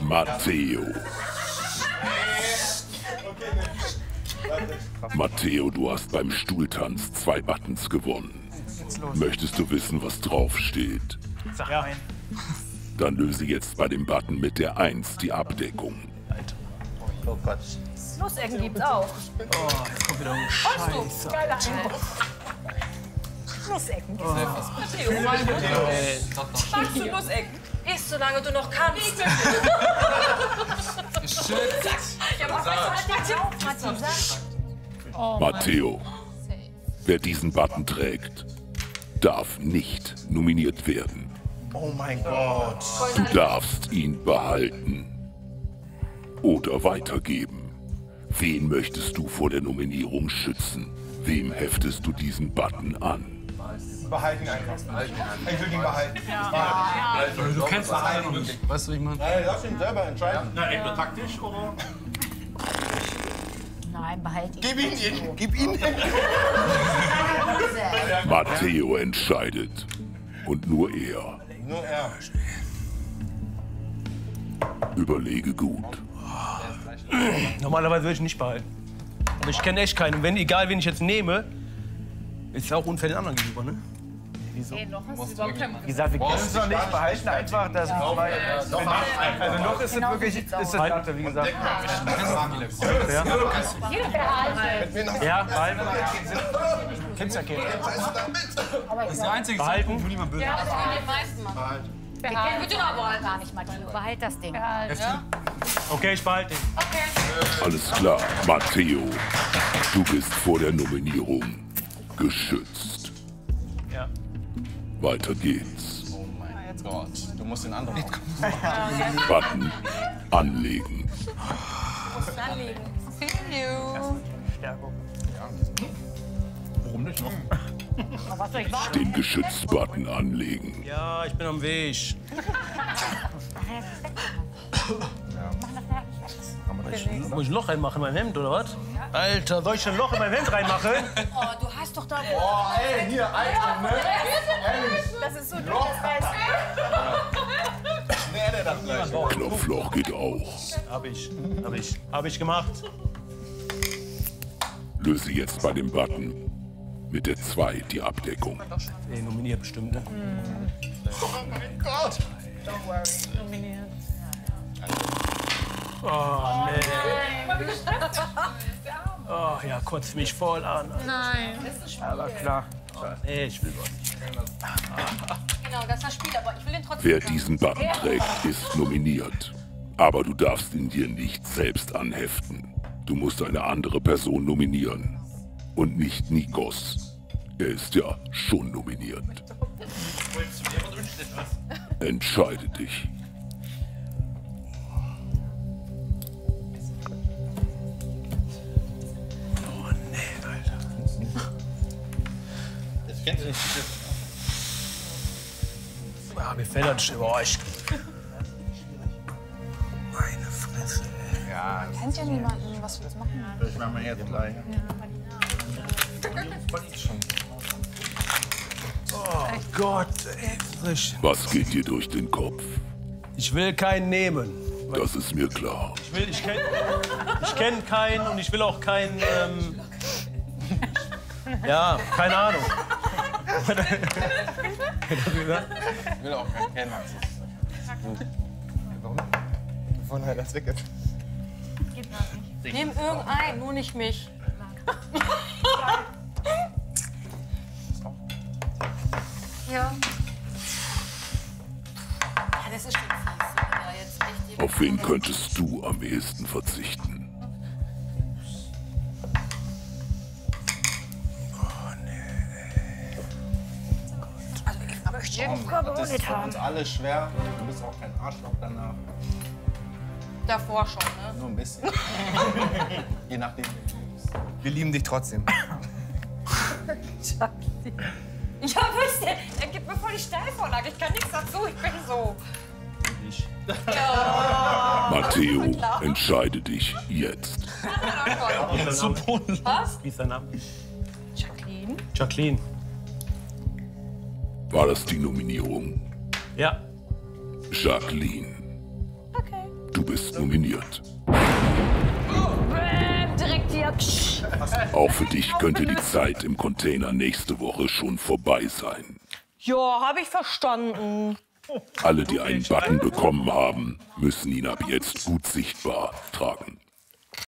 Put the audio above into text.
Matteo. Matteo, du hast beim Stuhltanz 2 Buttons gewonnen. Möchtest du wissen, was draufsteht? Sag rein. Dann löse jetzt bei dem Button mit der 1 die Abdeckung. Oh Gott. Los, Ecken gibt's auch. Oh, jetzt kommt wieder ein Scheiße. Nussecken. Oh. Matteo, magst du Nussecken? Isst, solange du noch kannst. Matteo, wer diesen Button trägt, darf nicht nominiert werden. Oh mein Gott. Du darfst ihn behalten oder weitergeben. Wen möchtest du vor der Nominierung schützen? Wem heftest du diesen Button an? Behalten einfach. Ich will ihn behalten. Ja. Du kennst das alle noch nicht. Weißt du, ich meine? Nein, lass ihn selber entscheiden. Nein, entweder taktisch oder... Nein, behalte ihn. Gib ihn hin! Gib ihn hin! Matteo entscheidet. Und nur er. Nur er. Überlege gut. Normalerweise würde ich ihn nicht behalten. Aber ich kenne echt keinen. Und wenn, egal wen ich jetzt nehme, ist ja auch unfair den anderen gegenüber, ne? Wieso? Hey, noch hast du überhaupt keinen. Wie gesagt, wir können es noch nicht behalten, einfach, dass ja. Es ja. Also noch ist genau es wirklich, ist es Latte, wie gesagt. Ja, behalten. Ja, behalten. Kennst ja keinen. Das ist der einzige Zeitpunkt, wo niemand böse ist. Ja, das können die meisten machen. Behalten. Wir dürfen aber gar nicht, Matteo. Behalt das Ding. Okay, ich behalte ihn. Okay. Alles klar, Matteo. Du bist vor der Nominierung geschützt. Ja. Weiter geht's. Oh mein Gott. Du musst den anderen Button anlegen. Du musst anlegen. Warum nicht noch? Den Geschütz-Button anlegen. Ja, ich bin am Weg. Muss ich ein Loch reinmachen in mein Hemd, oder was? Alter, soll ich ein Loch in mein Hemd reinmachen? Oh, du hast doch da... Boah, ey, hier, Alter, ne? Das ist so dumm, das weiß ich. Nee, der darf gleich. Knopfloch geht auch. Hab ich gemacht. Löse jetzt bei dem Button mit der 2 die Abdeckung. Ey, nominiert bestimmt, ne? Oh mein Gott! Don't worry, nominiert. Oh, nee. Oh, ja, kotzt mich voll an. Alter. Nein. Aber klar. Oh, nee, ich will doch nicht. Genau, das ist das Spiel, aber ich will den trotzdem. Wer diesen Button trägt, ist nominiert. Aber du darfst ihn dir nicht selbst anheften. Du musst eine andere Person nominieren. Und nicht Nikos. Er ist ja schon nominiert. Entscheide dich. Ah, mir fällt das schon. Meine Fresse. Ja, man kennt ja niemanden, was wir das machen. Ich mach mal jetzt gleich. Oh Gott, ey. Was geht dir durch den Kopf? Ich will keinen nehmen. Das ist mir klar. Ich kenn keinen und ich will auch keinen. Ja, keine Ahnung. Ich will auch keinen kennen. Warum? Wovon halt das weg ist. Geht das nicht. Nimm irgendeinen, nur nicht mich. Ja. Das ist schon fies. Auf wen könntest du am ehesten verzichten? Das ist für uns alle schwer. Du bist auch kein Arschloch danach. Davor schon, ne? Nur ein bisschen. Je nachdem. Wir lieben dich trotzdem. Jacqueline. Ja, wisst ihr, er gibt mir voll die Steilvorlage. Ich kann nichts dazu, ich bin so. Ich. Ja. Matteo, entscheide dich jetzt. Was? Wie ist dein Name? Jacqueline. Jacqueline. War das die Nominierung? Ja. Jacqueline. Okay. Du bist nominiert. Direkt hier. Auch für dich könnte die Zeit im Container nächste Woche schon vorbei sein. Ja, habe ich verstanden. Alle, die einen Button bekommen haben, müssen ihn ab jetzt gut sichtbar tragen.